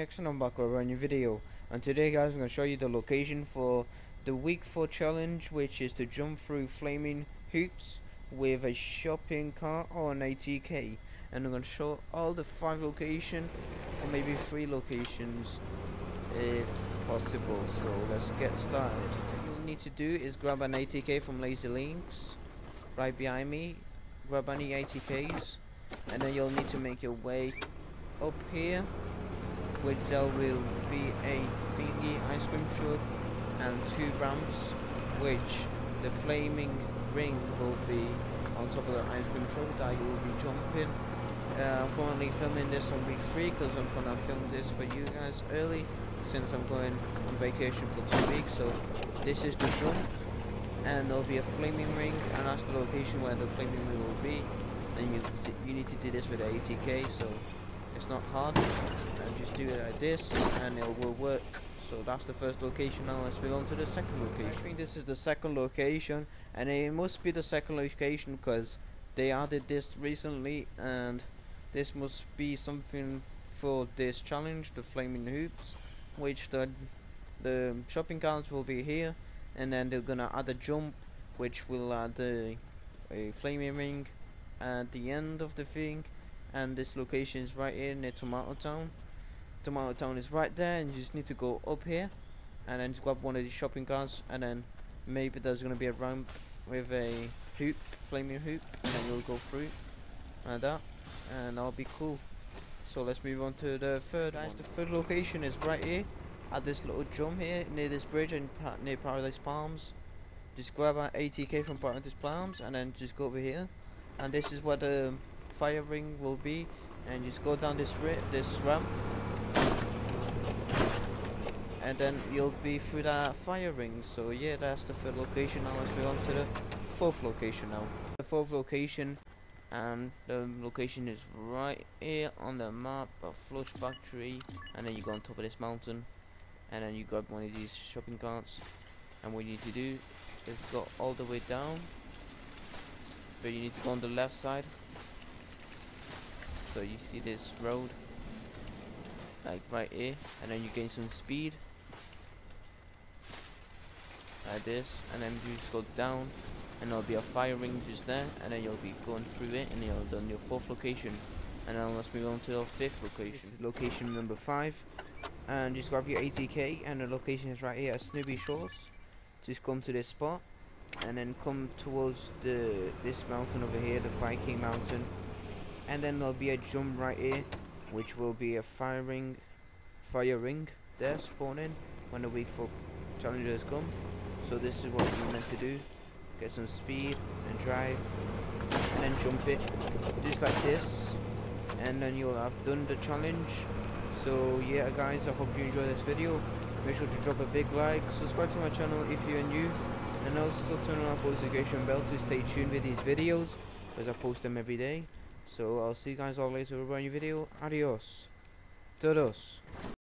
Action, I'm back with a new video, and today guys I'm going to show you the location for the week 4 challenge, which is to jump through flaming hoops with a shopping cart or an ATK. And I'm going to show all the 5 locations or maybe 3 locations if possible. So let's get started. What you'll need to do is grab an ATK from Lazy Links right behind me, grab any ATKs, and then you'll need to make your way up here, which there will be a thingy ice cream truck and 2 ramps, which the flaming ring will be on top of the ice cream truck that you will be jumping. I'm currently filming this on week 3 because I'm trying to film this for you guys early, since I'm going on vacation for 2 weeks. So this is the jump, and there will be a flaming ring, and that's the location where the flaming ring will be. And you need to do this with the ATK, so it's not hard. Just do it like this and it will work. So that's the first location. Now let's move on to the second location. I think this is the second location, and it must be the second location because they added this recently, and this must be something for this challenge, the flaming hoops, which the shopping carts will be here, and then they're gonna add a jump which will add a flaming ring at the end of the thing. And this location is right here near Tomato Town. Tomato Town is right there, and you just need to go up here and then just grab one of these shopping carts, and then maybe there's going to be a ramp with a hoop, flaming hoop, and then you'll go through like that, and that'll be cool. So let's move on to the third one. The third location is right here at this little jump here near this bridge and near Paradise Palms. Just grab an ATK from Paradise Palms and then just go over here, and this is where the fire ring will be, and just go down this ramp, and then you'll be through that fire ring. So yeah, that's the third location. Now let's move on to the fourth location. And the location is right here on the map of Flush Factory, and then you go on top of this mountain, and then you grab one of these shopping carts, and what you need to do is go all the way down, but you need to go on the left side. So you see this road like right here, and then you gain some speed like this, and then you just go down, and there'll be a fire ring just there, and then you'll be going through it, and you'll done your fourth location. And then let's move on to your fifth location. Location number 5, and just grab your ATK, and the location is right here at Snoopy Shores. Just come to this spot and then come towards this mountain over here, the Viking Mountain, and then there'll be a jump right here, which will be a fire ring there spawning when the week 4 challengers come. So this is what you're meant to do: get some speed and drive, and then jump it just like this, and then you'll have done the challenge. So yeah guys, I hope you enjoy this video. Make sure to drop a big like, subscribe to my channel if you're new, and also turn on the notification bell to stay tuned with these videos, because I post them every day. So I'll see you guys all later for a brand new video. Adios. Todos.